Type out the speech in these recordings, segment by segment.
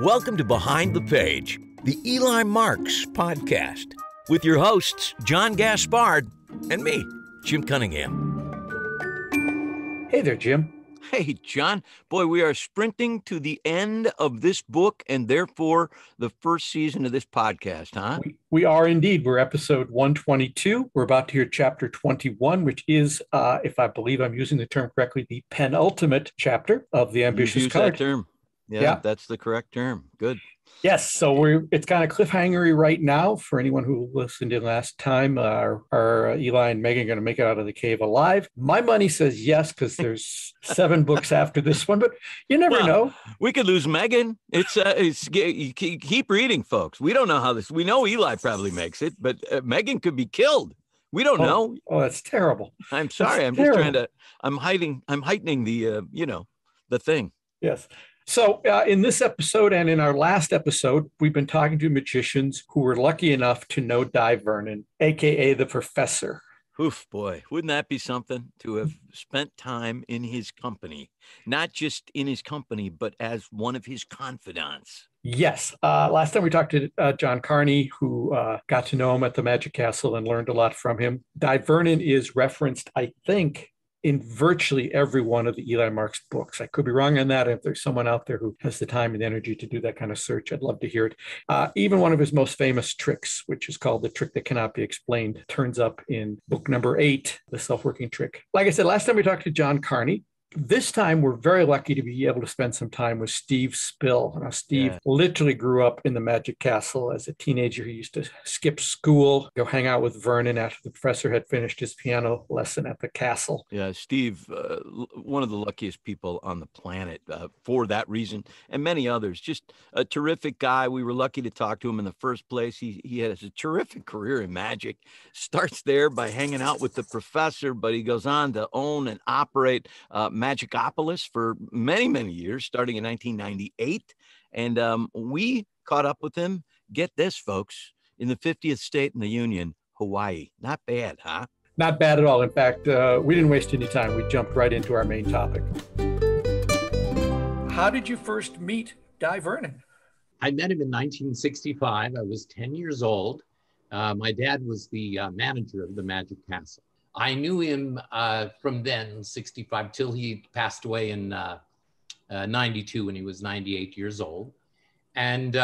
Welcome to Behind the Page, the Eli Marks Podcast, with your hosts, John Gaspard and me, Jim Cunningham. Hey there, Jim. Hey, John. Boy, we are sprinting to the end of this book and therefore the first season of this podcast, huh? We are indeed. We're episode 122. We're about to hear chapter 21, which is, if I believe I'm using the term correctly, the penultimate chapter of The Ambitious Card. You use that term. Yeah, that's the correct term. Good. Yes. So it's kind of cliffhangery right now for anyone who listened in last time. Are Eli and Megan going to make it out of the cave alive? My money says yes, because there's 7 books after this one, but you never know. We could lose Megan. It's keep reading, folks. We don't know how this, we know Eli probably makes it, but Megan could be killed. We don't know. Oh, that's terrible. I'm sorry. I'm heightening the, the thing. Yes. So in this episode and in our last episode, we've been talking to magicians who were lucky enough to know Dai Vernon, a.k.a. the professor. Oof, boy, wouldn't that be something to have spent time in his company, not just in his company, but as one of his confidants? Yes. Last time we talked to John Carney, who got to know him at the Magic Castle and learned a lot from him. Dai Vernon is referenced, I think, in virtually every one of the Eli Marks books. I could be wrong on that. If there's someone out there who has the time and energy to do that kind of search, I'd love to hear it. Even one of his most famous tricks, which is called the trick that cannot be explained, turns up in book number 8, The Self-Working Trick. Like I said, last time we talked to John Carney. This time, we're very lucky to be able to spend some time with Steve Spill. Now, Steve literally grew up in the Magic Castle. As a teenager, he used to skip school, go hang out with Vernon after the professor had finished his piano lesson at the castle. Yeah, Steve, one of the luckiest people on the planet for that reason, and many others. Just a terrific guy. We were lucky to talk to him in the first place. He has a terrific career in magic. Starts there by hanging out with the professor, but he goes on to own and operate Magicopolis for many, many years, starting in 1998. And we caught up with him, get this, folks, in the 50th state in the Union, Hawaii. Not bad, huh? Not bad at all. In fact, we didn't waste any time. We jumped right into our main topic. How did you first meet Dai Vernon? I met him in 1965. I was 10 years old. My dad was the manager of the Magic Castle. I knew him from then, 65, till he passed away in 92 when he was 98 years old. And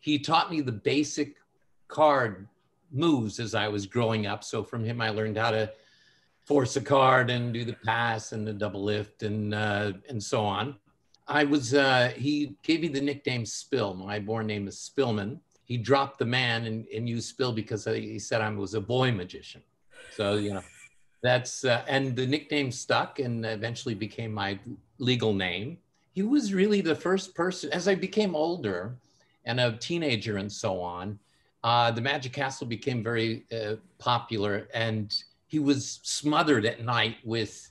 he taught me the basic card moves as I was growing up. So from him, I learned how to force a card and do the pass and the double lift and so on. He gave me the nickname Spill. My born name is Spillman. He dropped the man and used Spill because he said I was a boy magician. So, that's, and the nickname stuck and eventually became my legal name. He was really the first person, as I became older and a teenager and so on, the Magic Castle became very popular, and he was smothered at night with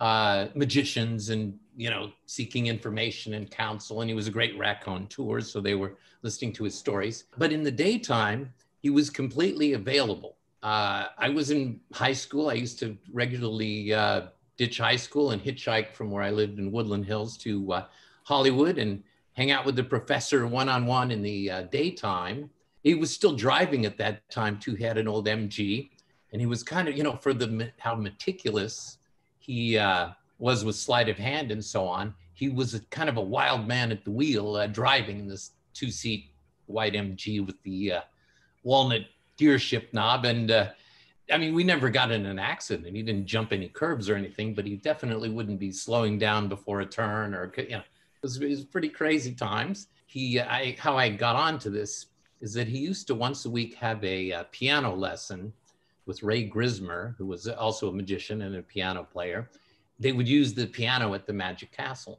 magicians and, seeking information and counsel. And he was a great raconteur, so they were listening to his stories. But in the daytime, he was completely available. I was in high school. I used to regularly ditch high school and hitchhike from where I lived in Woodland Hills to Hollywood and hang out with the professor one-on-one in the daytime. He was still driving at that time too. He had an old MG, and he was kind of, for how meticulous he was with sleight of hand and so on. He was kind of a wild man at the wheel, driving in this 2-seat white MG with the walnut gear shift knob. And we never got in an accident. He didn't jump any curbs or anything, but he definitely wouldn't be slowing down before a turn or, it was pretty crazy times. How I got onto this is that he used to once a week have a piano lesson with Ray Grismer, who was also a magician and a piano player. They would use the piano at the Magic Castle.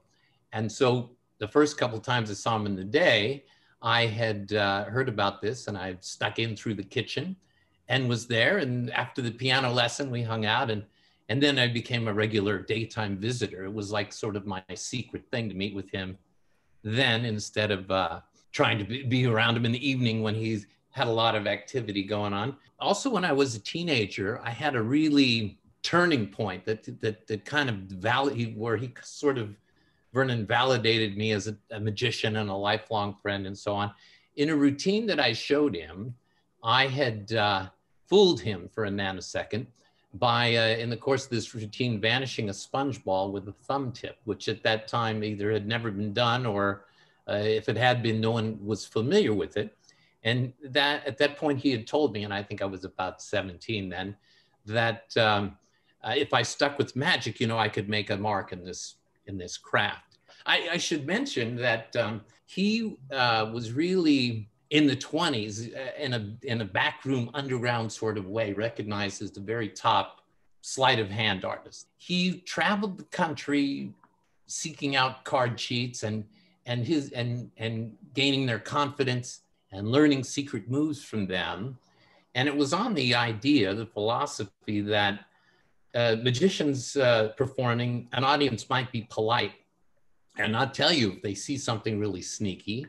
And so the first couple of times I saw him in the day, I had heard about this, and I snuck in through the kitchen and was there. And after the piano lesson, we hung out, and then I became a regular daytime visitor. It was like sort of my secret thing to meet with him then, instead of trying to be around him in the evening when he had a lot of activity going on. Also, when I was a teenager, I had a really turning point that kind of valley where he sort of Vernon validated me as a magician and a lifelong friend and so on. In a routine that I showed him, I had fooled him for a nanosecond by, in the course of this routine, vanishing a sponge ball with a thumb tip, which at that time either had never been done or if it had been, no one was familiar with it. And that at that point he had told me, and I think I was about 17 then, that if I stuck with magic, you know, I could make a mark in this craft. I should mention that he was really in the 20s in a backroom underground sort of way, recognized as the very top sleight of hand artist. He traveled the country seeking out card cheats and gaining their confidence and learning secret moves from them. And it was on the idea, the philosophy that magicians performing, an audience might be polite and not tell you if they see something really sneaky.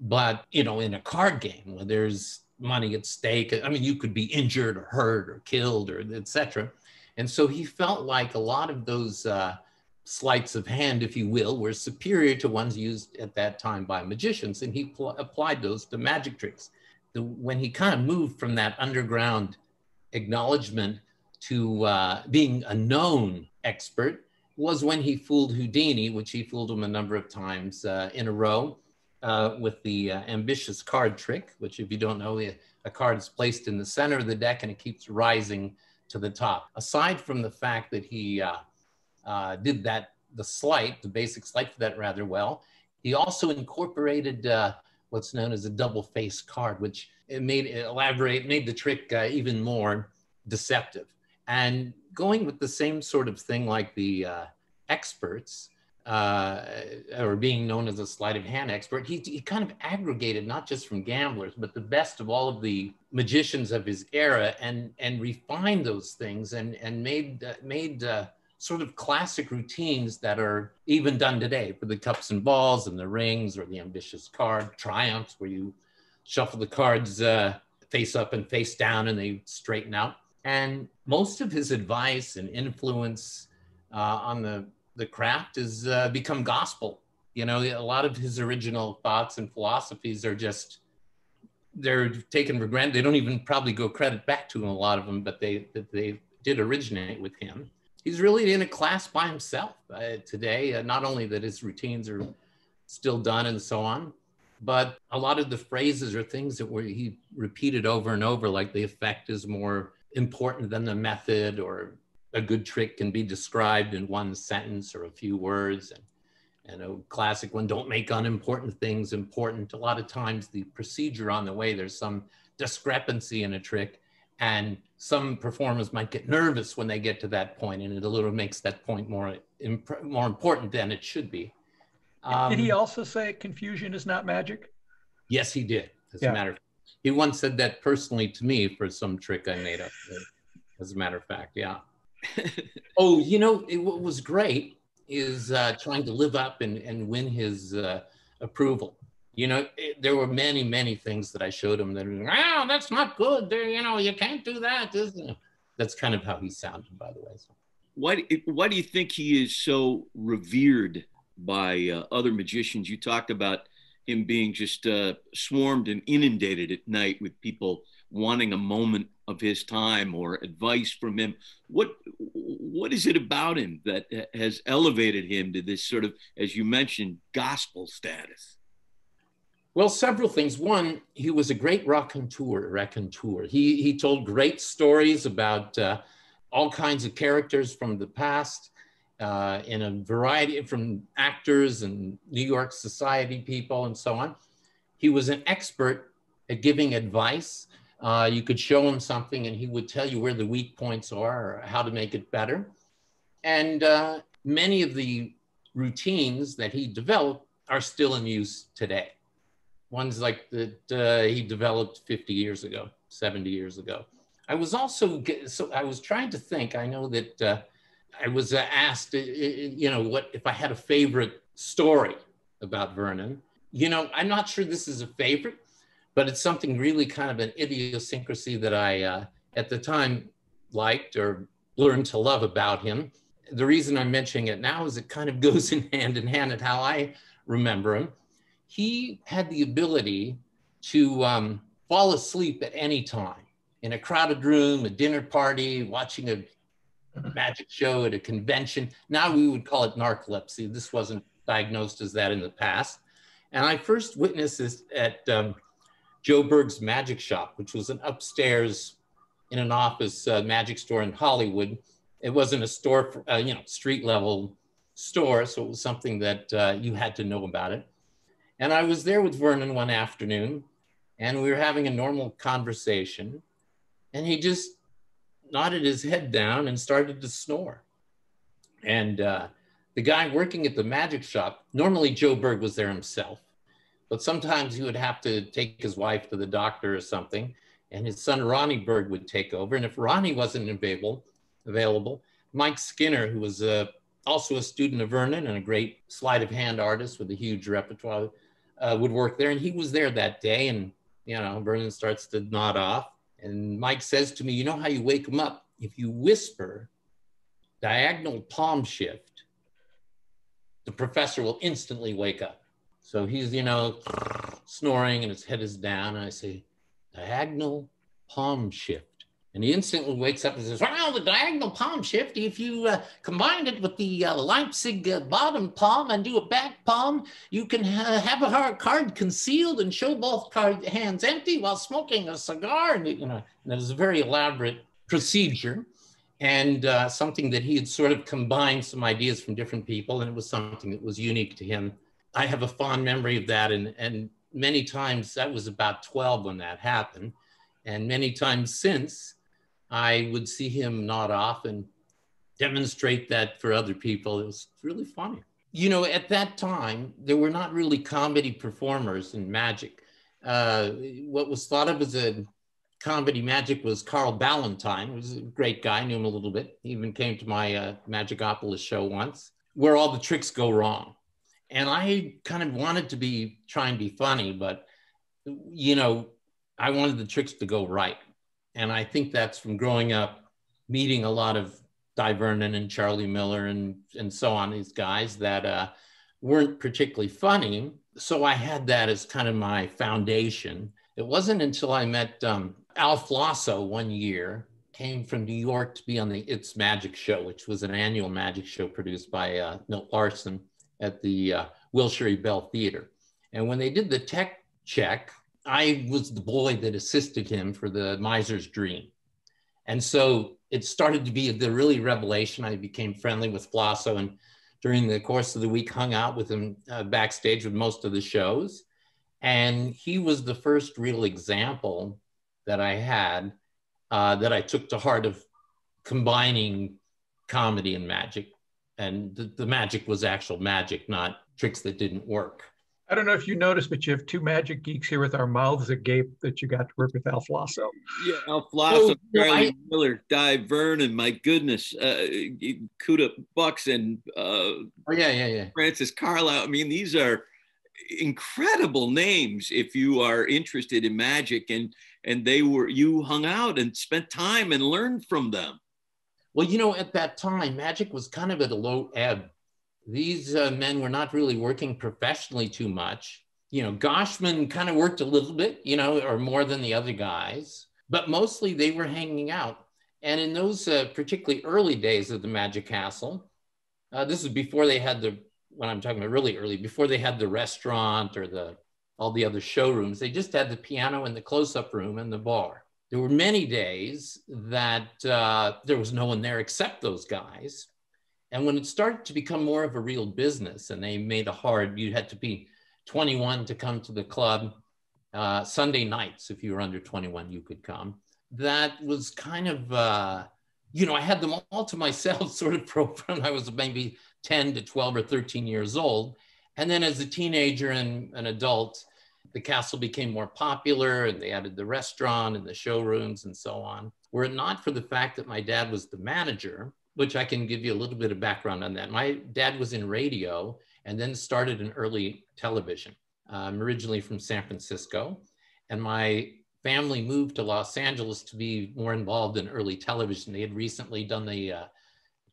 But, you know, in a card game where there's money at stake, I mean, you could be injured or hurt or killed or et cetera. And so he felt like a lot of those sleights of hand, if you will, were superior to ones used at that time by magicians. And he applied those to magic tricks. When he kind of moved from that underground acknowledgement to being a known expert was when he fooled Houdini, which he fooled him a number of times in a row with the ambitious card trick, which, if you don't know, a card is placed in the center of the deck and it keeps rising to the top. Aside from the fact that he did that, the basic sleight for that rather well. He also incorporated what's known as a double-faced card, which made the trick even more deceptive. And going with the same sort of thing like the experts, or being known as a sleight of hand expert, he kind of aggregated not just from gamblers, but the best of all of the magicians of his era and refined those things and made sort of classic routines that are even done today for the cups and balls and the rings or the ambitious card triumphs, where you shuffle the cards face up and face down and they straighten out. And most of his advice and influence on the craft has become gospel. You know, a lot of his original thoughts and philosophies are just, they're taken for granted. They don't even probably go credit back to him, a lot of them, but they did originate with him. He's really in a class by himself today, not only that his routines are still done and so on, but a lot of the phrases are things that he repeated over and over, like the effect is more important than the method, or a good trick can be described in one sentence or a few words. And a classic one, don't make unimportant things important. A lot of times the procedure on the way, there's some discrepancy in a trick, and some performers might get nervous when they get to that point, and it a little makes that point more important than it should be. Did he also say confusion is not magic? Yes, he did. As a matter of fact, he once said that personally to me for some trick I made up. As a matter of fact, yeah. Oh, you know, what was great is trying to live up and win his approval. You know, there were many, many things that I showed him that were, oh, that's not good. You know, you can't do that. That's kind of how he sounded, by the way. So. Why do you think he is so revered by other magicians? You talked about him being just swarmed and inundated at night with people wanting a moment of his time or advice from him. What is it about him that has elevated him to this sort of, as you mentioned, gospel status? Well, several things. One, he was a great raconteur. He told great stories about all kinds of characters from the past, in a variety, from actors and New York society people and so on. He was an expert at giving advice. You could show him something and he would tell you where the weak points are or how to make it better. And many of the routines that he developed are still in use today. Ones like that he developed 50 years ago, 70 years ago. I was also, I was trying to think, I know that I was asked, you know, what if I had a favorite story about Vernon. You know, I'm not sure this is a favorite, but it's something really kind of an idiosyncrasy that I, at the time, liked or learned to love about him. the reason I'm mentioning it now is it kind of goes in hand at how I remember him. He had the ability to fall asleep at any time in a crowded room, a dinner party, watching a magic show at a convention. Now we would call it narcolepsy. This wasn't diagnosed as that in the past. And I first witnessed this at Joe Berg's magic shop, which was an upstairs in an office magic store in Hollywood. It wasn't a store, for, you know, street level store. So it was something that you had to know about it. And I was there with Vernon one afternoon and we were having a normal conversation and he just nodded his head down and started to snore. And the guy working at the magic shop, normally Joe Berg was there himself, but sometimes he would have to take his wife to the doctor or something, and his son Ronnie Berg would take over. And if Ronnie wasn't available, Mike Skinner, who was also a student of Vernon and a great sleight of hand artist with a huge repertoire, would work there. And he was there that day. And, you know, Vernon starts to nod off. And Mike says to me, you know how you wake him up? If you whisper diagonal palm shift, the professor will instantly wake up. So he's, you know, snoring and his head is down. And I say, diagonal palm shift. And he instantly wakes up and says, well, the diagonal palm shift, if you combine it with the Leipzig bottom palm and do a back palm, you can have a card concealed and show both card hands empty while smoking a cigar. And, you know, and it was a very elaborate procedure and something that he had sort of combined some ideas from different people. And it was something that was unique to him. I have a fond memory of that. And many times, that was about 12 when that happened. And many times since, I would see him nod off and demonstrate that for other people. It was really funny. You know, at that time, there were not really comedy performers in magic. What was thought of as a comedy magic was Carl Ballantyne, who was a great guy, knew him a little bit. He even came to my Magicopolis show once, where all the tricks go wrong. And I kind of wanted to be, try and be funny, but, you know, I wanted the tricks to go right. And I think that's from growing up, meeting a lot of Dai Vernon and Charlie Miller and so on, these guys that weren't particularly funny. So I had that as kind of my foundation. It wasn't until I met Al Flosso one year, came from New York to be on the It's Magic Show, which was an annual magic show produced by Bill Larson at the Wilshire Bell Theater. And when they did the tech check, I was the boy that assisted him for the miser's dream. And so it started to be the really revelation. I became friendly with Flosso and during the course of the week, hung out with him backstage with most of the shows. And he was the first real example that I had that I took to heart of combining comedy and magic. And the magic was actual magic, not tricks that didn't work. I don't know if you noticed, but you have two magic geeks here with our mouths agape that you got to work with Al Flosso. Yeah, Al Flosso, Charlie Miller, Dai Vernon, my goodness, Kuda Bucks and Francis Carlisle. I mean, these are incredible names if you are interested in magic, and they were, you hung out and spent time and learned from them. Well, you know, at that time, magic was kind of at a low ebb. These men were not really working professionally too much. You know, Goshman kind of worked a little bit, you know, or more than the other guys, but mostly they were hanging out. And in those particularly early days of the Magic Castle, this is before they had the, when I'm talking about really early, before they had the restaurant or the all the other showrooms, they just had the piano and the close-up room and the bar. There were many days that there was no one there except those guys. And when it started to become more of a real business and they made a hard, you had to be 21 to come to the club, Sunday nights, if you were under 21, you could come. That was kind of, you know, I had them all to myself sort of program. I was maybe 10 to 12 or 13 years old. And then as a teenager and an adult, the castle became more popular and they added the restaurant and the showrooms and so on. Were it not for the fact that my dad was the manager, which I can give you a little bit of background on that. My dad was in radio and then started in early television. I'm originally from San Francisco, and my family moved to Los Angeles to be more involved in early television. They had recently done the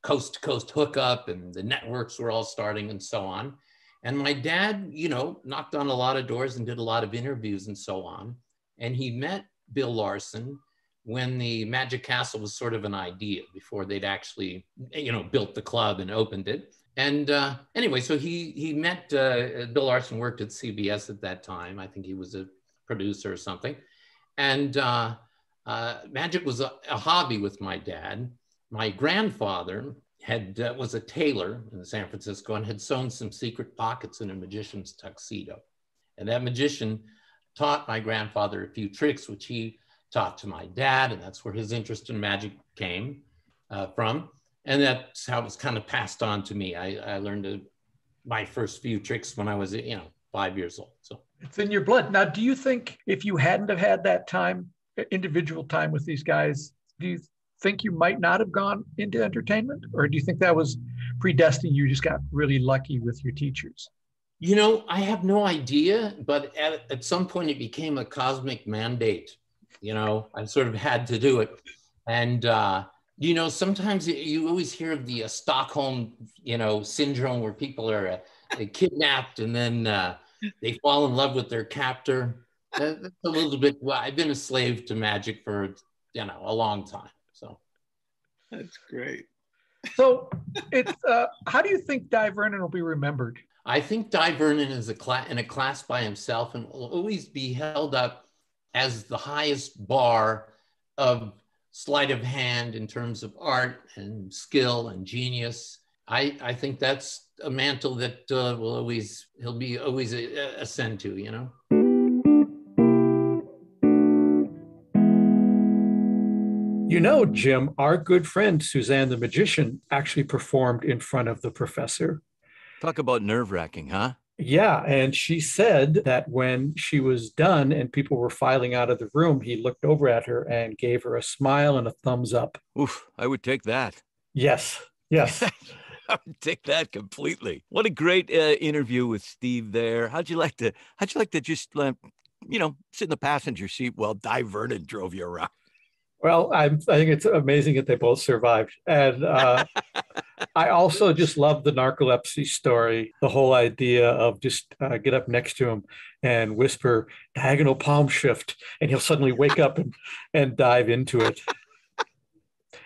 coast-to-coast hookup, and the networks were all starting and so on. And my dad, you know, knocked on a lot of doors and did a lot of interviews and so on. And he met Bill Larson when the Magic Castle was sort of an idea, before they'd actually, you know, built the club and opened it. And anyway, so he met, Bill Larson worked at CBS at that time. I think he was a producer or something. And magic was a hobby with my dad. My grandfather had was a tailor in San Francisco and had sewn some secret pockets in a magician's tuxedo. And that magician taught my grandfather a few tricks, which he taught to my dad. And that's where his interest in magic came from. And that's how it was kind of passed on to me. I learned my first few tricks when I was, you know, 5 years old. So it's in your blood. Now, do you think if you hadn't have had that time, individual time with these guys, do you think you might not have gone into entertainment? Or do you think that was predestined? You just got really lucky with your teachers? You know, I have no idea, but at some point it became a cosmic mandate. You know, I sort of had to do it. And, you know, sometimes you always hear of the Stockholm, you know, syndrome, where people are kidnapped and then they fall in love with their captor. That's a little bit, well, I've been a slave to magic for, you know, a long time. So that's great. So it's, how do you think Dai Vernon will be remembered? I think Dai Vernon is in a class by himself, and will always be held up as the highest bar of sleight of hand in terms of art and skill and genius. I think that's a mantle that he'll always ascend to, you know? You know, Jim, our good friend, Suzanne the Magician, actually performed in front of the professor. Talk about nerve-wracking, huh? Yeah, and she said that when she was done and people were filing out of the room, he looked over at her and gave her a smile and a thumbs up. Oof, I would take that. Yes, yes. I would take that completely. What a great interview with Steve there. How'd you like to just, you know, sit in the passenger seat while Dai Vernon drove you around? Well, I think it's amazing that they both survived. And I also just love the narcolepsy story, the whole idea of just get up next to him and whisper, diagonal palm shift, and he'll suddenly wake up and dive into it.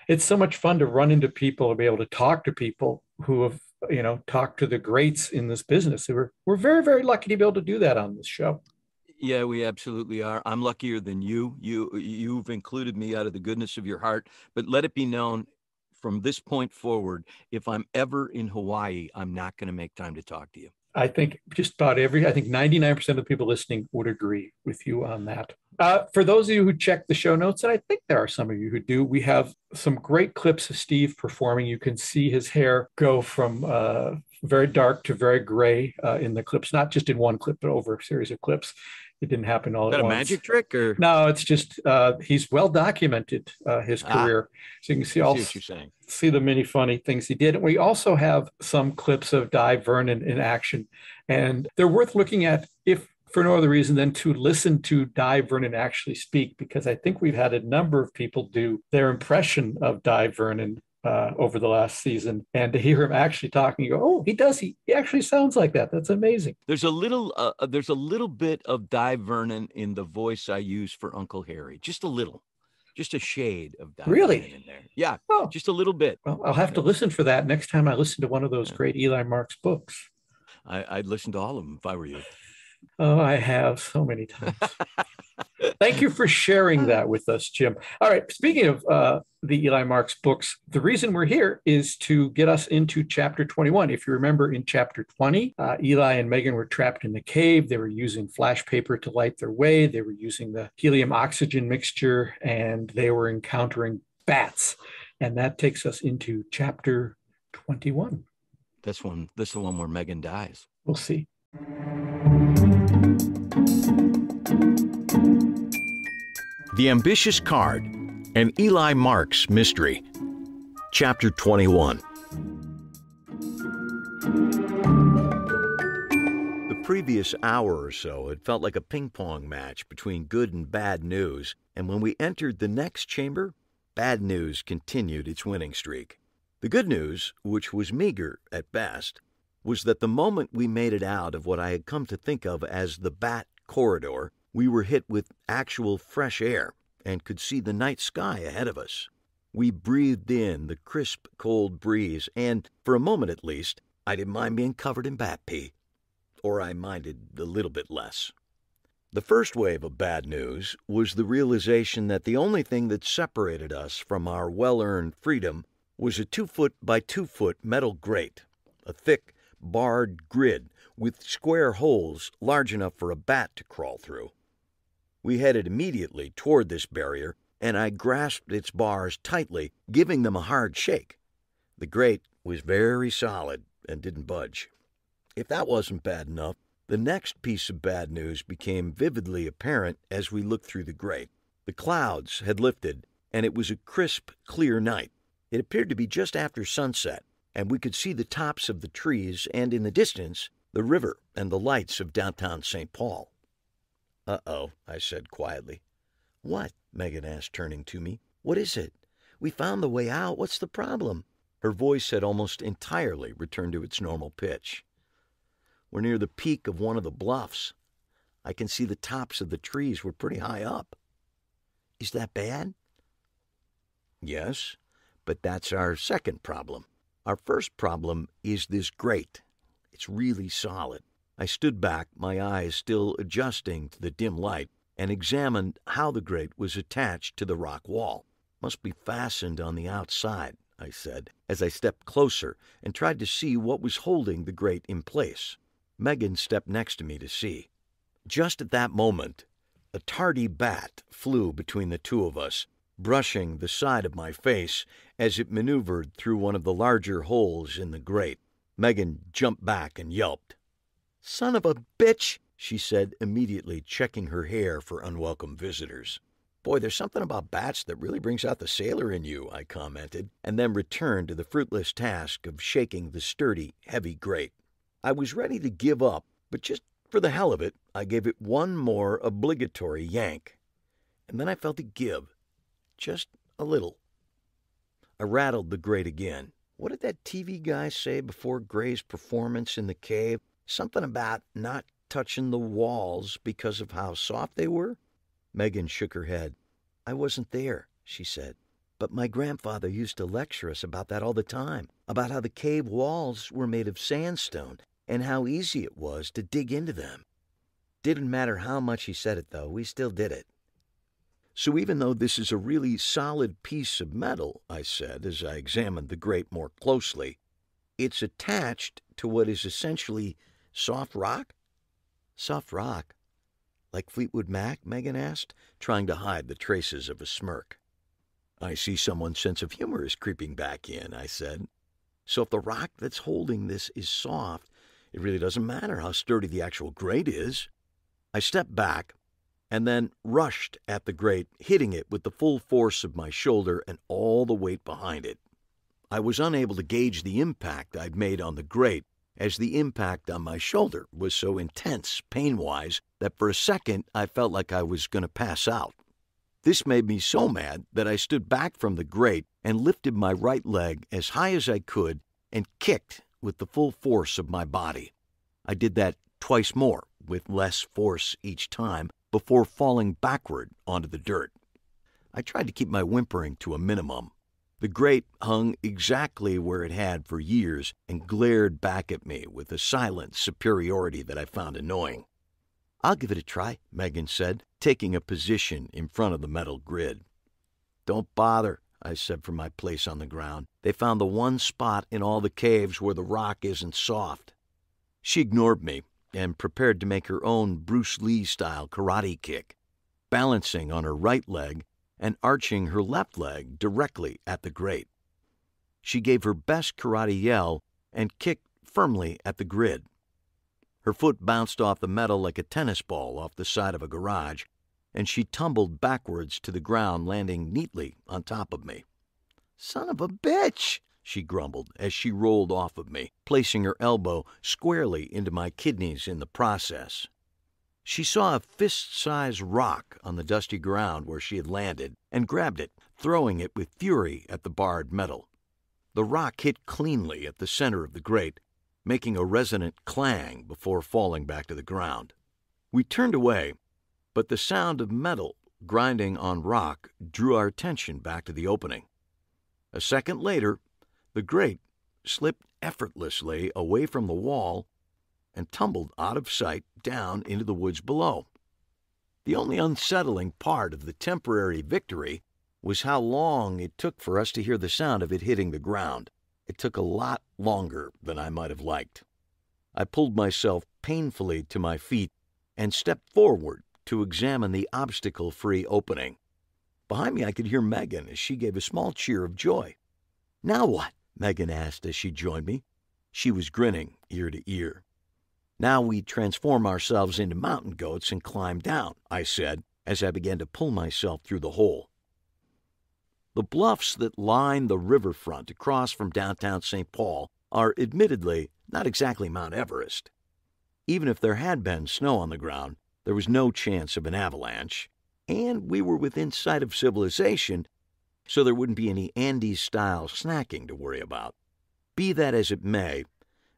It's so much fun to run into people and be able to talk to people who have, you know, talked to the greats in this business. We're very, very lucky to be able to do that on this show. Yeah, we absolutely are. I'm luckier than you. You've included me out of the goodness of your heart, but let it be known, from this point forward, if I'm ever in Hawaii, I'm not going to make time to talk to you. I think just about I think 99% of the people listening would agree with you on that. For those of you who check the show notes, and I think there are some of you who do, we have some great clips of Steve performing. You can see his hair go from very dark to very gray in the clips, not just in one clip, but over a series of clips. It didn't happen all at once. Is that a magic trick? Or? No, it's just he's well documented his career. So you can see the many funny things he did. And we also have some clips of Dai Vernon in action. And they're worth looking at, if for no other reason than to listen to Dai Vernon actually speak, because I think we've had a number of people do their impression of Dai Vernon over the last season, and to hear him actually talking, you go, oh, he actually sounds like that. That's amazing. There's a little bit of Dai Vernon in the voice I use for Uncle Harry, just a shade of Dai Vernon in there. Yeah, oh, just a little bit. Well, I'll have to listen for that next time I listen to one of those great Eli Marks books. I'd listen to all of them if I were you. Oh, I have so many times. Thank you for sharing that with us, Jim. All right. Speaking of the Eli Marks books, the reason we're here is to get us into chapter 21. If you remember, in chapter 20, Eli and Megan were trapped in the cave. They were using flash paper to light their way. They were using the helium oxygen mixture, and they were encountering bats. And that takes us into chapter 21. This is the one where Megan dies. We'll see. The Ambitious Card, an Eli Marks Mystery, Chapter 21. The previous hour or so had felt like a ping-pong match between good and bad news, and when we entered the next chamber, bad news continued its winning streak. The good news, which was meager at best, was that the moment we made it out of what I had come to think of as the Bat Corridor, we were hit with actual fresh air and could see the night sky ahead of us. We breathed in the crisp, cold breeze, and, for a moment at least, I didn't mind being covered in bat pee. Or I minded a little bit less. The first wave of bad news was the realization that the only thing that separated us from our well-earned freedom was a 2-foot by 2-foot metal grate, a thick, barred grid with square holes large enough for a bat to crawl through. We headed immediately toward this barrier, and I grasped its bars tightly, giving them a hard shake. The grate was very solid and didn't budge. If that wasn't bad enough, the next piece of bad news became vividly apparent as we looked through the grate. The clouds had lifted, and it was a crisp, clear night. It appeared to be just after sunset, and we could see the tops of the trees and, in the distance, the river and the lights of downtown St. Paul. "Uh-oh," I said quietly. "What?" Megan asked, turning to me. "What is it? We found the way out. What's the problem?" Her voice had almost entirely returned to its normal pitch. "We're near the peak of one of the bluffs. I can see the tops of the trees. We're pretty high up." "Is that bad?" "Yes, but that's our second problem. Our first problem is this grate. It's really solid." I stood back, my eyes still adjusting to the dim light, and examined how the grate was attached to the rock wall. "Must be fastened on the outside," I said, as I stepped closer and tried to see what was holding the grate in place. Megan stepped next to me to see. Just at that moment, a tardy bat flew between the two of us, brushing the side of my face as it maneuvered through one of the larger holes in the grate. Megan jumped back and yelped. "Son of a bitch," she said, immediately checking her hair for unwelcome visitors. "Boy, there's something about bats that really brings out the sailor in you," I commented, and then returned to the fruitless task of shaking the sturdy, heavy grate. I was ready to give up, but just for the hell of it, I gave it one more obligatory yank. And then I felt it give. Just a little. I rattled the grate again. What did that TV guy say before Gray's performance in the cave? Something about not touching the walls because of how soft they were? Megan shook her head. "I wasn't there," she said. "But my grandfather used to lecture us about that all the time, about how the cave walls were made of sandstone and how easy it was to dig into them. Didn't matter how much he said it, though, we still did it." "So even though this is a really solid piece of metal," I said as I examined the grate more closely, "it's attached to what is essentially soft rock?" "Soft rock? Like Fleetwood Mac?" Megan asked, trying to hide the traces of a smirk. "I see someone's sense of humor is creeping back in," I said. "So if the rock that's holding this is soft, it really doesn't matter how sturdy the actual grate is." I stepped back and then rushed at the grate, hitting it with the full force of my shoulder and all the weight behind it. I was unable to gauge the impact I'd made on the grate, as the impact on my shoulder was so intense, pain-wise, that for a second I felt like I was going to pass out. This made me so mad that I stood back from the grate and lifted my right leg as high as I could and kicked with the full force of my body. I did that twice more, with less force each time, before falling backward onto the dirt. I tried to keep my whimpering to a minimum. The grate hung exactly where it had for years and glared back at me with a silent superiority that I found annoying. "I'll give it a try," Megan said, taking a position in front of the metal grid. "Don't bother," I said from my place on the ground. "They found the one spot in all the caves where the rock isn't soft." She ignored me and prepared to make her own Bruce Lee-style karate kick, balancing on her right leg and arching her left leg directly at the grate. She gave her best karate yell and kicked firmly at the grid. Her foot bounced off the metal like a tennis ball off the side of a garage, and she tumbled backwards to the ground, landing neatly on top of me. "Son of a bitch," she grumbled as she rolled off of me, placing her elbow squarely into my kidneys in the process. She saw a fist-sized rock on the dusty ground where she had landed and grabbed it, throwing it with fury at the barred metal. The rock hit cleanly at the center of the grate, making a resonant clang before falling back to the ground. We turned away, but the sound of metal grinding on rock drew our attention back to the opening. A second later, the grate slipped effortlessly away from the wall and tumbled out of sight down into the woods below. The only unsettling part of the temporary victory was how long it took for us to hear the sound of it hitting the ground. It took a lot longer than I might have liked. I pulled myself painfully to my feet and stepped forward to examine the obstacle-free opening. Behind me I could hear Megan as she gave a small cheer of joy. "Now what?" Megan asked as she joined me. She was grinning ear to ear. "Now we transform ourselves into mountain goats and climb down," I said as I began to pull myself through the hole. The bluffs that line the riverfront across from downtown St. Paul are admittedly not exactly Mount Everest. Even if there had been snow on the ground, there was no chance of an avalanche, and we were within sight of civilization, so there wouldn't be any Andes-style snacking to worry about. Be that as it may,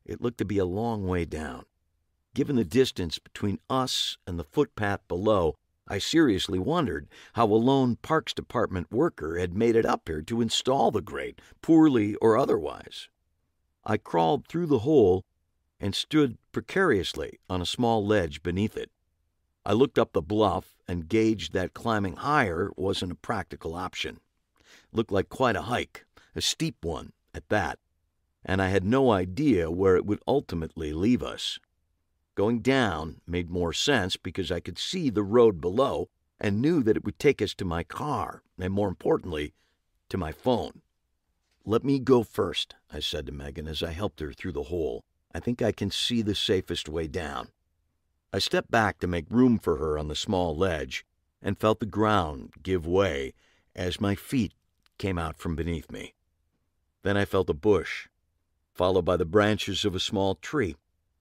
it looked to be a long way down. Given the distance between us and the footpath below, I seriously wondered how a lone Parks Department worker had made it up here to install the grate, poorly or otherwise. I crawled through the hole and stood precariously on a small ledge beneath it. I looked up the bluff and gauged that climbing higher wasn't a practical option. Looked like quite a hike, a steep one at that, and I had no idea where it would ultimately leave us. Going down made more sense because I could see the road below and knew that it would take us to my car, and more importantly, to my phone. "Let me go first," I said to Megan as I helped her through the hole. "I think I can see the safest way down." I stepped back to make room for her on the small ledge and felt the ground give way as my feet came out from beneath me. Then I felt a bush, followed by the branches of a small tree,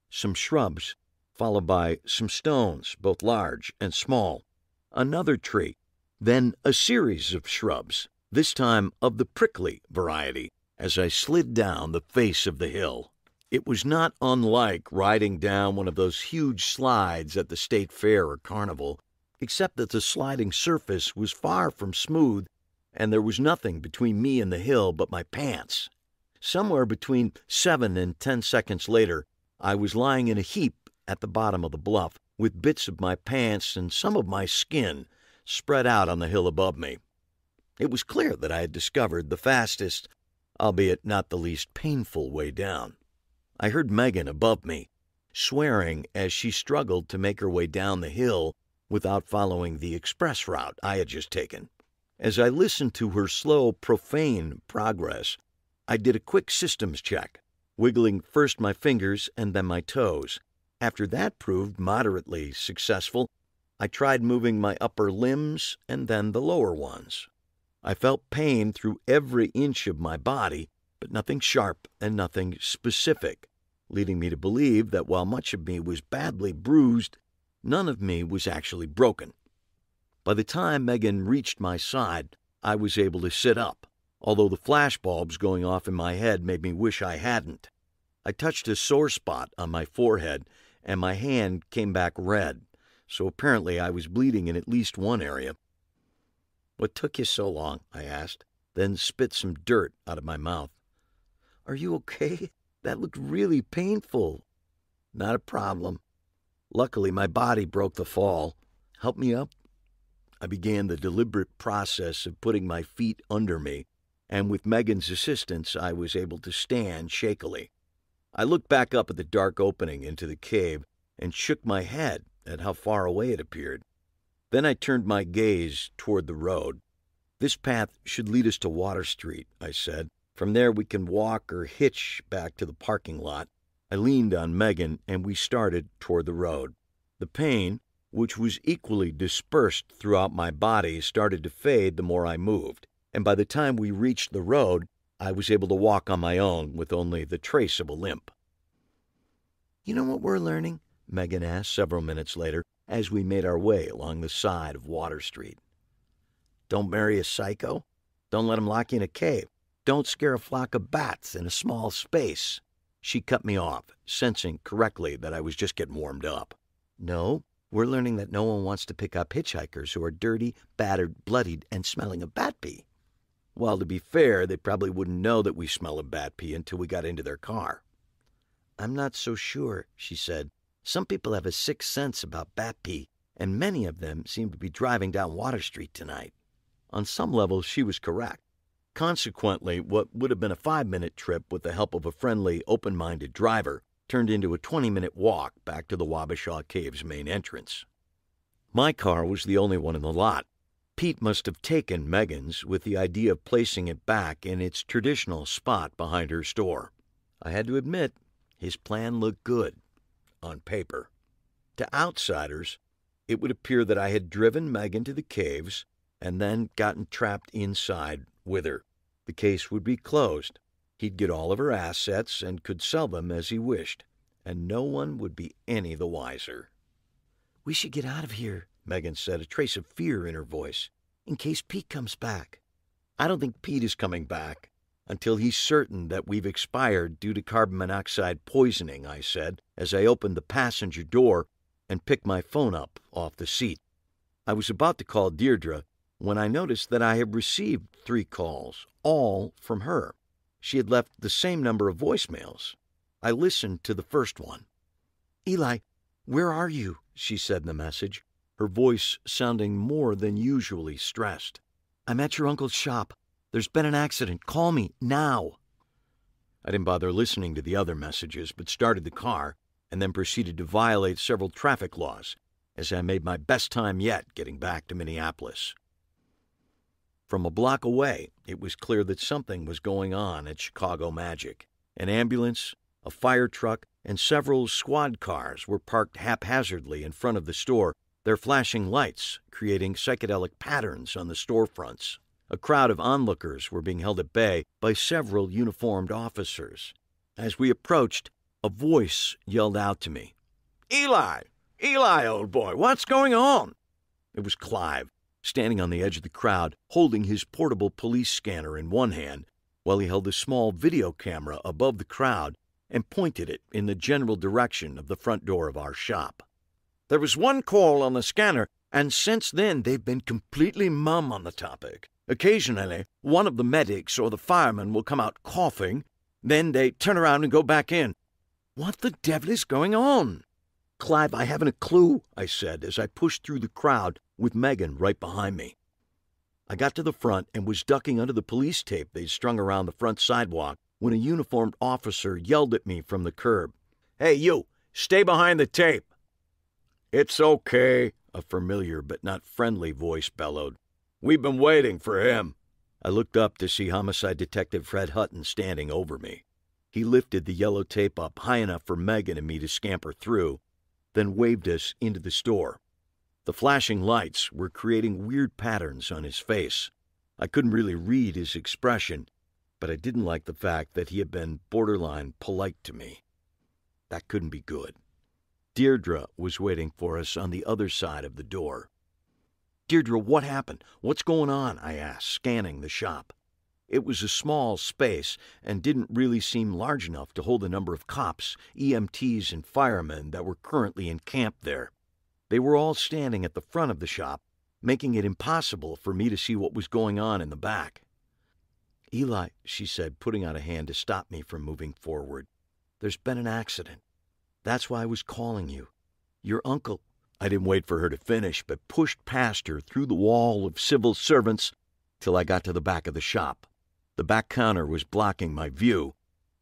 some shrubs, followed by some stones, both large and small, another tree, then a series of shrubs, this time of the prickly variety, as I slid down the face of the hill. It was not unlike riding down one of those huge slides at the state fair or carnival, except that the sliding surface was far from smooth and there was nothing between me and the hill but my pants. Somewhere between 7 and 10 seconds later, I was lying in a heap at the bottom of the bluff with bits of my pants and some of my skin spread out on the hill above me. It was clear that I had discovered the fastest, albeit not the least painful, way down. I heard Megan above me, swearing as she struggled to make her way down the hill without following the express route I had just taken. As I listened to her slow, profane progress, I did a quick systems check, wiggling first my fingers and then my toes. After that proved moderately successful, I tried moving my upper limbs and then the lower ones. I felt pain through every inch of my body, but nothing sharp and nothing specific, leading me to believe that while much of me was badly bruised, none of me was actually broken. By the time Megan reached my side, I was able to sit up, although the flashbulbs going off in my head made me wish I hadn't. I touched a sore spot on my forehead, and my hand came back red, so apparently I was bleeding in at least one area. "What took you so long?" I asked, then spit some dirt out of my mouth. "Are you okay? That looked really painful." "Not a problem. Luckily, my body broke the fall. Help me up." I began the deliberate process of putting my feet under me, and with Megan's assistance, I was able to stand shakily. I looked back up at the dark opening into the cave and shook my head at how far away it appeared. Then I turned my gaze toward the road. "This path should lead us to Water Street," I said. "From there we can walk or hitch back to the parking lot." I leaned on Megan and we started toward the road. The pain, which was equally dispersed throughout my body, started to fade the more I moved, and by the time we reached the road, I was able to walk on my own with only the trace of a limp. "You know what we're learning?" Megan asked several minutes later as we made our way along the side of Water Street. "Don't marry a psycho. Don't let him lock you in a cave. don't scare a flock of bats in a small space." She cut me off, sensing correctly that I was just getting warmed up. "No, we're learning that no one wants to pick up hitchhikers who are dirty, battered, bloodied, and smelling of bat pee." Well, to be fair, they probably wouldn't know that we smell of bat pee until we got into their car. "I'm not so sure," she said. "Some people have a sixth sense about bat pee, and many of them seem to be driving down Water Street tonight." On some level, she was correct. Consequently, what would have been a 5-minute trip with the help of a friendly, open-minded driver turned into a 20-minute walk back to the Wabasha Cave's main entrance. My car was the only one in the lot. Pete must have taken Megan's with the idea of placing it back in its traditional spot behind her store. I had to admit, his plan looked good, on paper. To outsiders, it would appear that I had driven Megan to the caves and then gotten trapped inside with her. The case would be closed. He'd get all of her assets and could sell them as he wished, and no one would be any the wiser. "We should get out of here," Megan said, a trace of fear in her voice, "in case Pete comes back." "I don't think Pete is coming back until he's certain that we've expired due to carbon monoxide poisoning," I said, as I opened the passenger door and picked my phone up off the seat. I was about to call Deirdre when I noticed that I had received 3 calls, all from her. She had left the same number of voicemails. I listened to the first one. "Eli, where are you?" she said in the message, her voice sounding more than usually stressed. "I'm at your uncle's shop. There's been an accident. Call me now." I didn't bother listening to the other messages, but started the car and then proceeded to violate several traffic laws as I made my best time yet getting back to Minneapolis. From a block away, it was clear that something was going on at Chicago Magic. An ambulance, a fire truck, and several squad cars were parked haphazardly in front of the store, their flashing lights creating psychedelic patterns on the storefronts. A crowd of onlookers were being held at bay by several uniformed officers. As we approached, a voice yelled out to me, "Eli! Eli, old boy, what's going on?" It was Clive, standing on the edge of the crowd, holding his portable police scanner in one hand, while he held a small video camera above the crowd and pointed it in the general direction of the front door of our shop. "There was one call on the scanner, and since then they've been completely mum on the topic. Occasionally, one of the medics or the firemen will come out coughing, then they turn around and go back in. What the devil is going on?" "Clive, I haven't a clue," I said as I pushed through the crowd with Megan right behind me. I got to the front and was ducking under the police tape they'd strung around the front sidewalk when a uniformed officer yelled at me from the curb. "Hey, you, stay behind the tape." "It's okay," a familiar but not friendly voice bellowed. "We've been waiting for him." I looked up to see Homicide Detective Fred Hutton standing over me. He lifted the yellow tape up high enough for Megan and me to scamper through, then waved us into the store. The flashing lights were creating weird patterns on his face. I couldn't really read his expression, but I didn't like the fact that he had been borderline polite to me. That couldn't be good. Deirdre was waiting for us on the other side of the door. "Deirdre, what happened? What's going on?" I asked, scanning the shop. It was a small space and didn't really seem large enough to hold the number of cops, EMTs, and firemen that were currently in camp there. They were all standing at the front of the shop, making it impossible for me to see what was going on in the back. "Eli," she said, putting out a hand to stop me from moving forward, "there's been an accident. That's why I was calling you. Your uncle—" I didn't wait for her to finish, but pushed past her through the wall of civil servants till I got to the back of the shop. The back counter was blocking my view,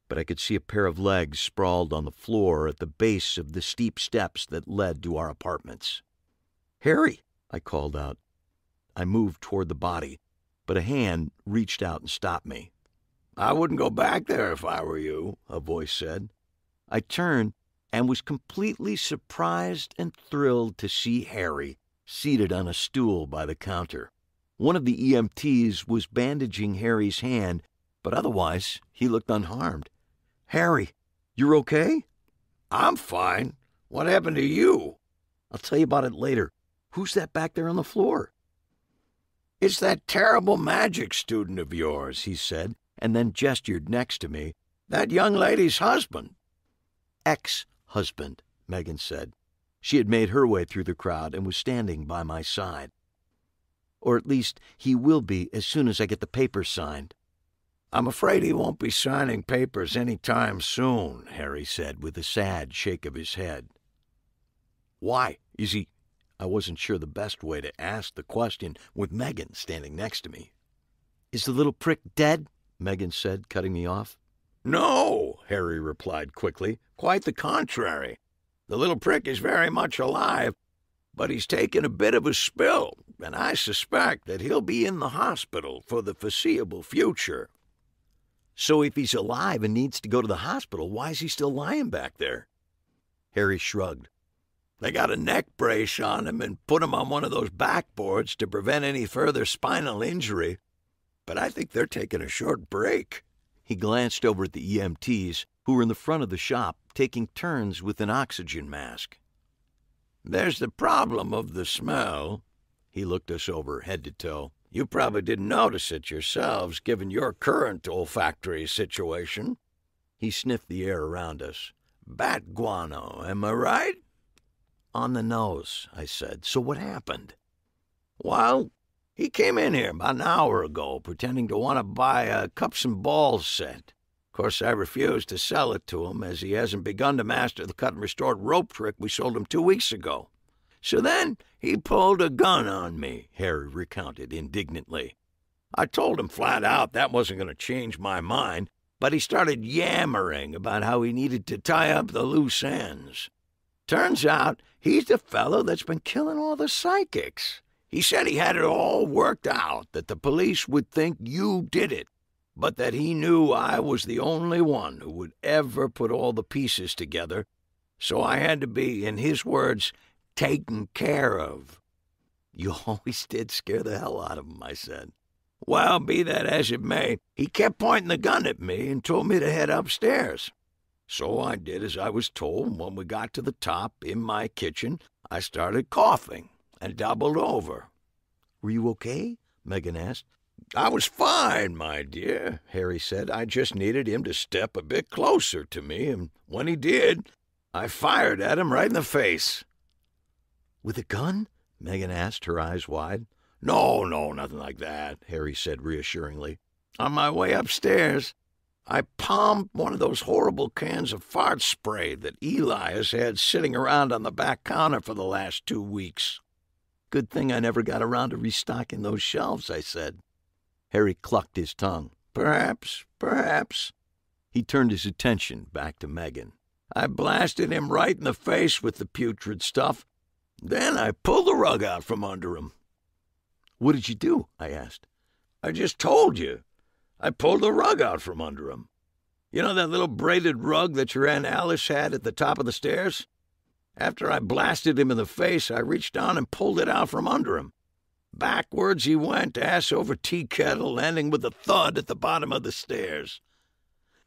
but I could see a pair of legs sprawled on the floor at the base of the steep steps that led to our apartments. "Harry!" I called out. I moved toward the body, but a hand reached out and stopped me. "I wouldn't go back there if I were you," a voice said. I turned and was completely surprised and thrilled to see Harry seated on a stool by the counter. One of the EMTs was bandaging Harry's hand, but otherwise he looked unharmed. "Harry, you're okay?" "I'm fine. What happened to you?" "I'll tell you about it later. Who's that back there on the floor?" "It's that terrible magic student of yours," he said, and then gestured next to me. "That young lady's husband." "Ex-husband," Megan said. She had made her way through the crowd and was standing by my side. "Or at least he will be as soon as I get the papers signed." "I'm afraid he won't be signing papers any time soon," Harry said with a sad shake of his head. "Why? Is he—" I wasn't sure the best way to ask the question with Megan standing next to me. "Is the little prick dead?" Megan said, cutting me off. "No," Harry replied quickly. "Quite the contrary. The little prick is very much alive, but he's taken a bit of a spill, and I suspect that he'll be in the hospital for the foreseeable future." "So if he's alive and needs to go to the hospital, why is he still lying back there?" Harry shrugged. "They got a neck brace on him and put him on one of those backboards to prevent any further spinal injury. But I think they're taking a short break." He glanced over at the EMTs, who were in the front of the shop, taking turns with an oxygen mask. "There's the problem of the smell." He looked us over head to toe. "You probably didn't notice it yourselves, given your current olfactory situation." He sniffed the air around us. "Bat guano, am I right?" "On the nose," I said. "So what happened?" "Well, he came in here about an hour ago, pretending to want to buy a cups and balls set. Of course, I refused to sell it to him, as he hasn't begun to master the cut-and-restored rope trick we sold him 2 weeks ago. So then he pulled a gun on me," Harry recounted indignantly. "I told him flat out that wasn't going to change my mind, but he started yammering about how he needed to tie up the loose ends. Turns out he's the fellow that's been killing all the psychics. He said he had it all worked out, that the police would think you did it, but that he knew I was the only one who would ever put all the pieces together, so I had to be, in his words, taken care of." "You always did scare the hell out of him," I said. "Well, be that as it may, he kept pointing the gun at me and told me to head upstairs. So I did as I was told, and when we got to the top, in my kitchen, I started coughing and doubled over." "Were you okay?" Megan asked. "I was fine, my dear," Harry said. "I just needed him to step a bit closer to me, and when he did, I fired at him right in the face." "With a gun?" Megan asked, her eyes wide. No, nothing like that," Harry said reassuringly. "On my way upstairs, I palmed one of those horrible cans of fart spray that Eli has had sitting around on the back counter for the last 2 weeks." "Good thing I never got around to restocking those shelves," I said. Harry clucked his tongue. Perhaps. He turned his attention back to Megan. "I blasted him right in the face with the putrid stuff. Then I pulled the rug out from under him." "What did you do?" I asked. "I just told you. I pulled the rug out from under him. You know that little braided rug that your Aunt Alice had at the top of the stairs? After I blasted him in the face, I reached down and pulled it out from under him. Backwards he went, ass over tea kettle, ending with a thud at the bottom of the stairs."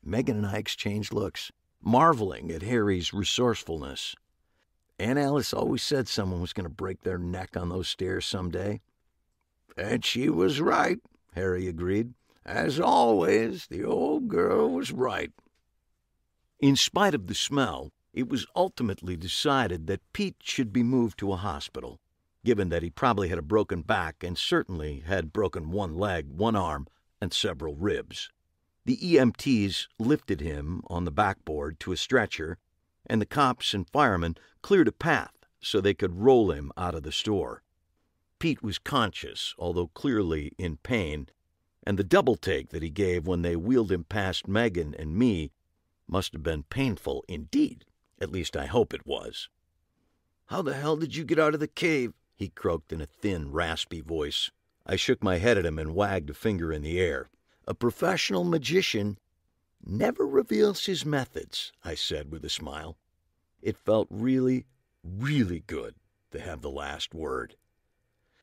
Megan and I exchanged looks, marveling at Harry's resourcefulness. Aunt Alice always said someone was going to break their neck on those stairs someday. "And she was right," Harry agreed. "As always, the old girl was right." In spite of the smell, it was ultimately decided that Pete should be moved to a hospital, given that he probably had a broken back and certainly had broken one leg, one arm, and several ribs. The EMTs lifted him on the backboard to a stretcher, and the cops and firemen cleared a path so they could roll him out of the store. Pete was conscious, although clearly in pain, and the double-take that he gave when they wheeled him past Megan and me must have been painful indeed. At least I hope it was. "How the hell did you get out of the cave?" he croaked in a thin, raspy voice. I shook my head at him and wagged a finger in the air. "A professional magician never reveals his methods," I said with a smile. It felt really, really good to have the last word.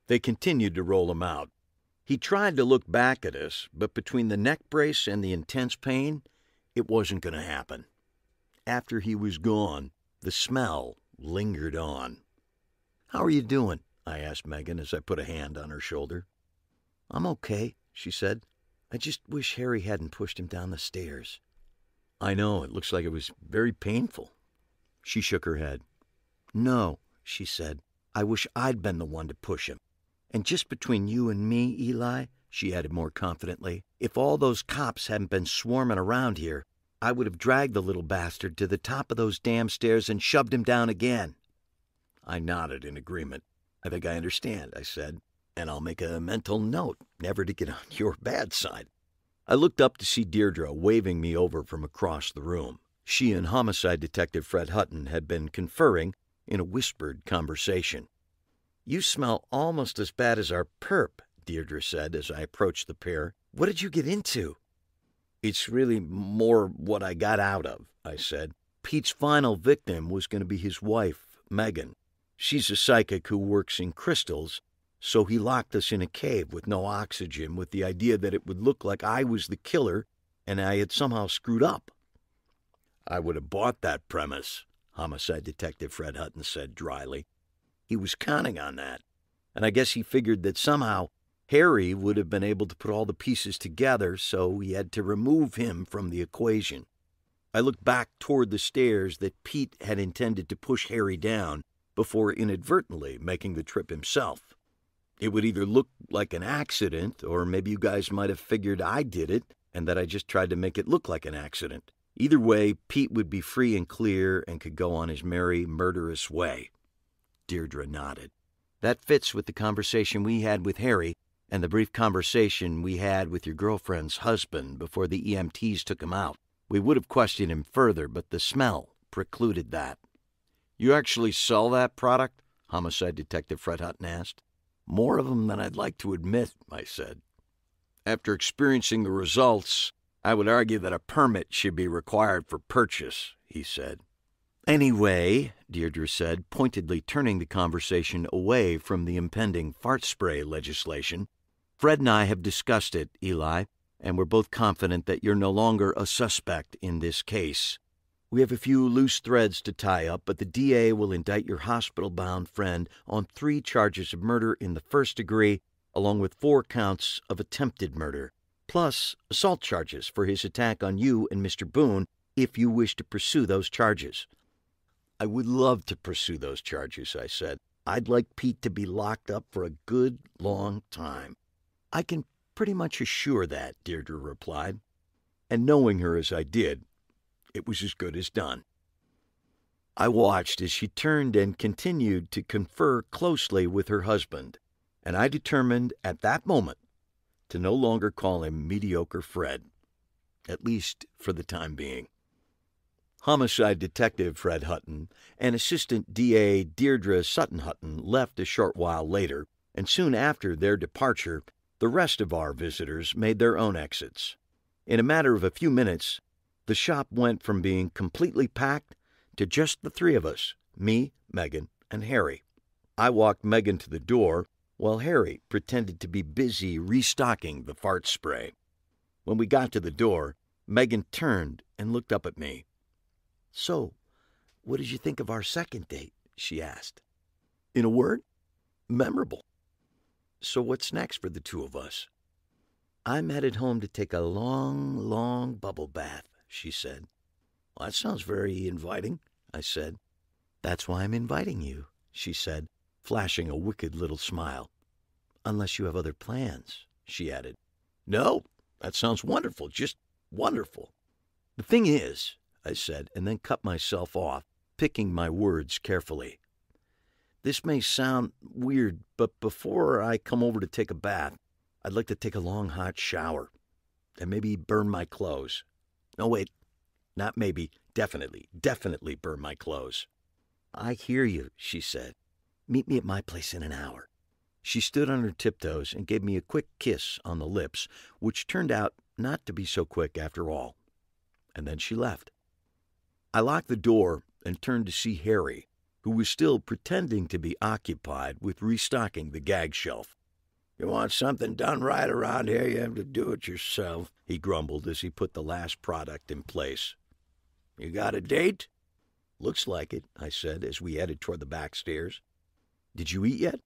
They continued to roll him out. He tried to look back at us, but between the neck brace and the intense pain, it wasn't going to happen. After he was gone, the smell lingered on. "How are you doing?" I asked Megan as I put a hand on her shoulder. "I'm okay," she said. I just wish Harry hadn't pushed him down the stairs. I know, it looks like it was very painful. She shook her head. No, she said, I wish I'd been the one to push him. And just between you and me, Eli, she added more confidently, if all those cops hadn't been swarming around here, I would have dragged the little bastard to the top of those damn stairs and shoved him down again. I nodded in agreement. I think I understand, I said, and I'll make a mental note never to get on your bad side. I looked up to see Deirdre waving me over from across the room. She and Homicide Detective Fred Hutton had been conferring in a whispered conversation. You smell almost as bad as our perp, Deirdre said as I approached the pair. What did you get into? It's really more what I got out of, I said. Pete's final victim was going to be his wife, Megan. She's a psychic who works in crystals, so he locked us in a cave with no oxygen with the idea that it would look like I was the killer and I had somehow screwed up. I would have bought that premise, Homicide Detective Fred Hutton said dryly. He was counting on that, and I guess he figured that somehow Harry would have been able to put all the pieces together, so he had to remove him from the equation. I looked back toward the stairs that Pete had intended to push Harry down before inadvertently making the trip himself. It would either look like an accident, or maybe you guys might have figured I did it and that I just tried to make it look like an accident. Either way, Pete would be free and clear and could go on his merry, murderous way. Deirdre nodded. That fits with the conversation we had with Harry and the brief conversation we had with your girlfriend's husband before the EMTs took him out. We would have questioned him further, but the smell precluded that. You actually sell that product? Homicide Detective Fred Hutton asked. More of them than I'd like to admit, I said. After experiencing the results, I would argue that a permit should be required for purchase, he said. Anyway, Deirdre said, pointedly turning the conversation away from the impending fart spray legislation, Fred and I have discussed it, Eli, and we're both confident that you're no longer a suspect in this case. We have a few loose threads to tie up, but the DA will indict your hospital-bound friend on 3 charges of murder in the first degree, along with 4 counts of attempted murder, plus assault charges for his attack on you and Mr. Boone if you wish to pursue those charges. I would love to pursue those charges, I said. I'd like Pete to be locked up for a good long time. I can pretty much assure that, Deirdre replied. And knowing her as I did, it was as good as done. I watched as she turned and continued to confer closely with her husband, and I determined at that moment to no longer call him mediocre Fred, at least for the time being. Homicide Detective Fred Hutton and Assistant DA Deirdre Sutton Hutton left a short while later, and soon after their departure, the rest of our visitors made their own exits. In a matter of a few minutes, the shop went from being completely packed to just the 3 of us, me, Megan, and Harry. I walked Megan to the door while Harry pretended to be busy restocking the fart spray. When we got to the door, Megan turned and looked up at me. So, what did you think of our second date? She asked. In a word, memorable. So what's next for the 2 of us? I'm headed home to take a long, long bubble bath, she said. Well, that sounds very inviting, I said. That's why I'm inviting you, she said, flashing a wicked little smile. Unless you have other plans, she added. No, that sounds wonderful, just wonderful. The thing is, I said, and then cut myself off, picking my words carefully. This may sound weird, but before I come over to take a bath, I'd like to take a long hot shower and maybe burn my clothes. No, wait, not maybe, definitely burn my clothes. I hear you, she said. Meet me at my place in an hour. She stood on her tiptoes and gave me a quick kiss on the lips, which turned out not to be so quick after all. And then she left. I locked the door and turned to see Harry, who was still pretending to be occupied with restocking the gag shelf. You want something done right around here, you have to do it yourself, he grumbled as he put the last product in place. You got a date? Looks like it, I said as we headed toward the back stairs. Did you eat yet?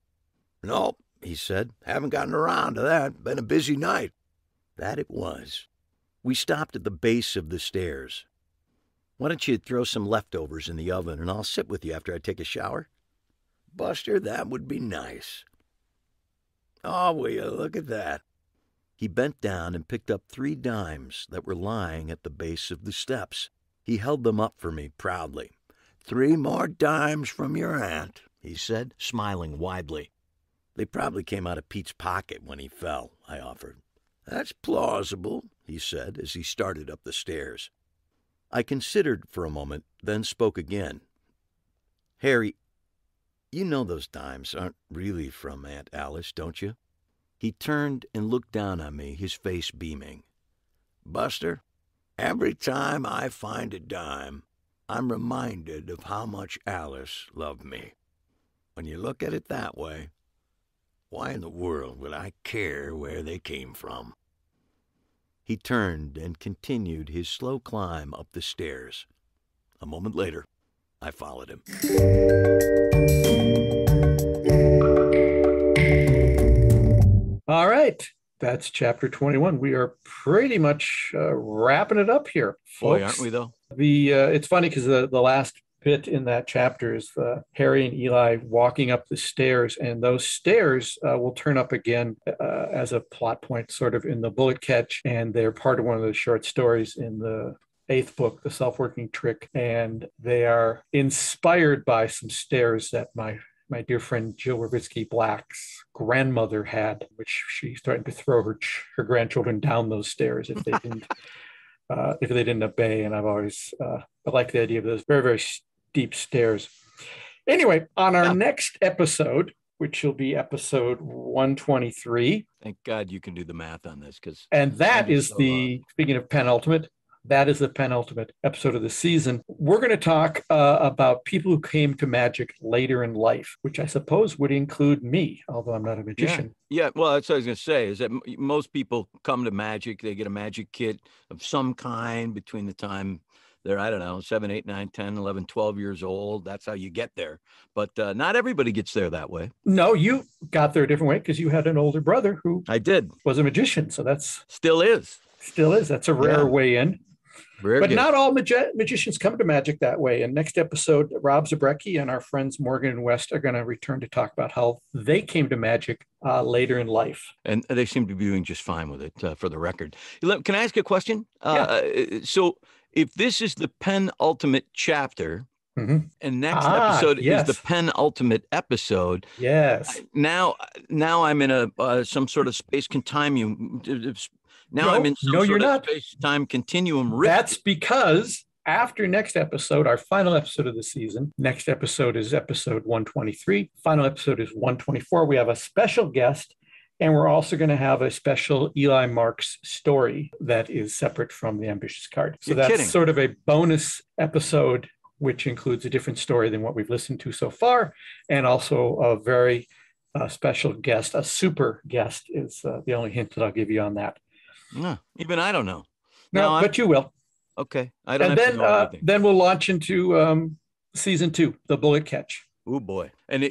No, he said. Haven't gotten around to that. Been a busy night. That it was. We stopped at the base of the stairs. Why don't you throw some leftovers in the oven and I'll sit with you after I take a shower? Buster, that would be nice. Oh, will you look at that? He bent down and picked up 3 dimes that were lying at the base of the steps. He held them up for me proudly. 3 more dimes from your aunt, he said, smiling widely. They probably came out of Pete's pocket when he fell, I offered. That's plausible, he said, as he started up the stairs. I considered for a moment, then spoke again. Harry, you know those dimes aren't really from Aunt Alice, don't you? He turned and looked down on me, his face beaming. Buster, every time I find a dime, I'm reminded of how much Alice loved me. When you look at it that way, why in the world would I care where they came from? He turned and continued his slow climb up the stairs. A moment later, I followed him. All right, that's Chapter 21. We are pretty much wrapping it up here, folks. Boy, aren't we, though? It's funny because the last bit in that chapter is Harry and Eli walking up the stairs, and those stairs will turn up again as a plot point sort of in The Bullet Catch, and they're part of one of the short stories in the 8th book, The Self-Working Trick, and they are inspired by some stairs that my dear friend Jill Warbitsky Black's grandmother had, which she threatened to throw her grandchildren down those stairs if they didn't obey, and I've always liked the idea of those very, very steep stairs. Anyway, on our next episode, which will be episode 123. Thank God you can do the math on this, because speaking of penultimate, that is the penultimate episode of the season. We're going to talk about people who came to magic later in life, which I suppose would include me, although I'm not a magician. Yeah, well, that's what I was going to say, is that most people come to magic, they get a magic kit of some kind between the time they're, I don't know, 7, 8, 9, 10, 11, 12 years old. That's how you get there. But not everybody gets there that way. No, you got there a different way because you had an older brother who was a magician. So that's... Still is. That's a rare way in. But not all magicians come to magic that way. And next episode, Rob Zabrecki and our friends Morgan and West are going to return to talk about how they came to magic later in life. And they seem to be doing just fine with it, for the record. Can I ask a question? Yeah. So if this is the penultimate chapter... Mm-hmm. And next episode is the penultimate episode. Yes. Now I'm in a some sort of space continuum. I'm in some sort of space-time continuum. That's because after next episode, our final episode of the season, next episode is episode 123. Final episode is 124. We have a special guest. And we're also going to have a special Eli Marks story that is separate from The Ambitious Card. So sort of a bonus episode, which includes a different story than what we've listened to so far. And also a very special guest, a super guest is the only hint that I'll give you on that. Yeah, even I don't know. No, but you will. Okay. Then we'll launch into season 2, The Bullet Catch. Oh boy. And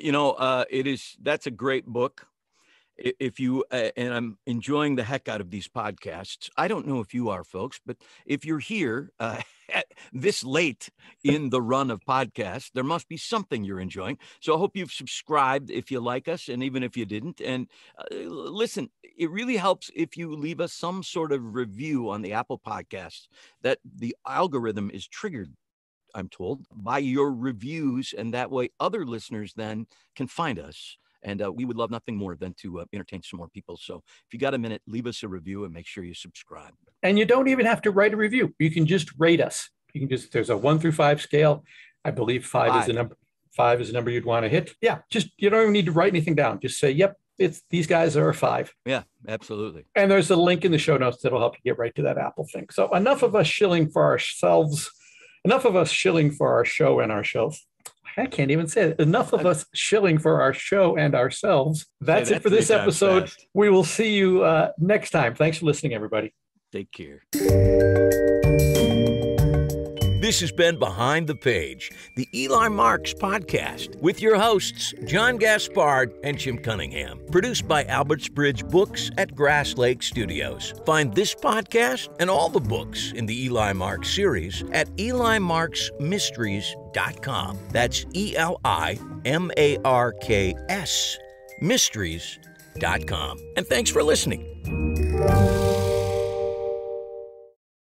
that's a great book. If you, and I'm enjoying the heck out of these podcasts. I don't know if you are, folks, but if you're here this late in the run of podcasts, there must be something you're enjoying. So I hope you've subscribed if you like us, and even if you didn't. And listen, it really helps if you leave us some sort of review on the Apple Podcasts, that the algorithm is triggered, I'm told, by your reviews. And that way other listeners then can find us. And we would love nothing more than to entertain some more people. So if you got a minute, leave us a review and make sure you subscribe. And you don't even have to write a review. You can just rate us. You can just, there's a 1 through 5 scale. I believe 5 is the number. 5 is the number you'd want to hit. Yeah. Just, you don't even need to write anything down. Just say, yep, these guys are a 5. Yeah, absolutely. And there's a link in the show notes that'll help you get right to that Apple thing. So enough of us shilling for our show and ourselves. I can't even say it. Enough of us shilling for our show and ourselves. That's it for this episode. We will see you next time. Thanks for listening, everybody. Take care. This has been Behind the Page, the Eli Marks Podcast, with your hosts, John Gaspard and Jim Cunningham. Produced by Albertsbridge Books at Grass Lake Studios. Find this podcast and all the books in the Eli Marks series at elimarksmysteries.com. That's ELIMARKS mysteries.com. And thanks for listening.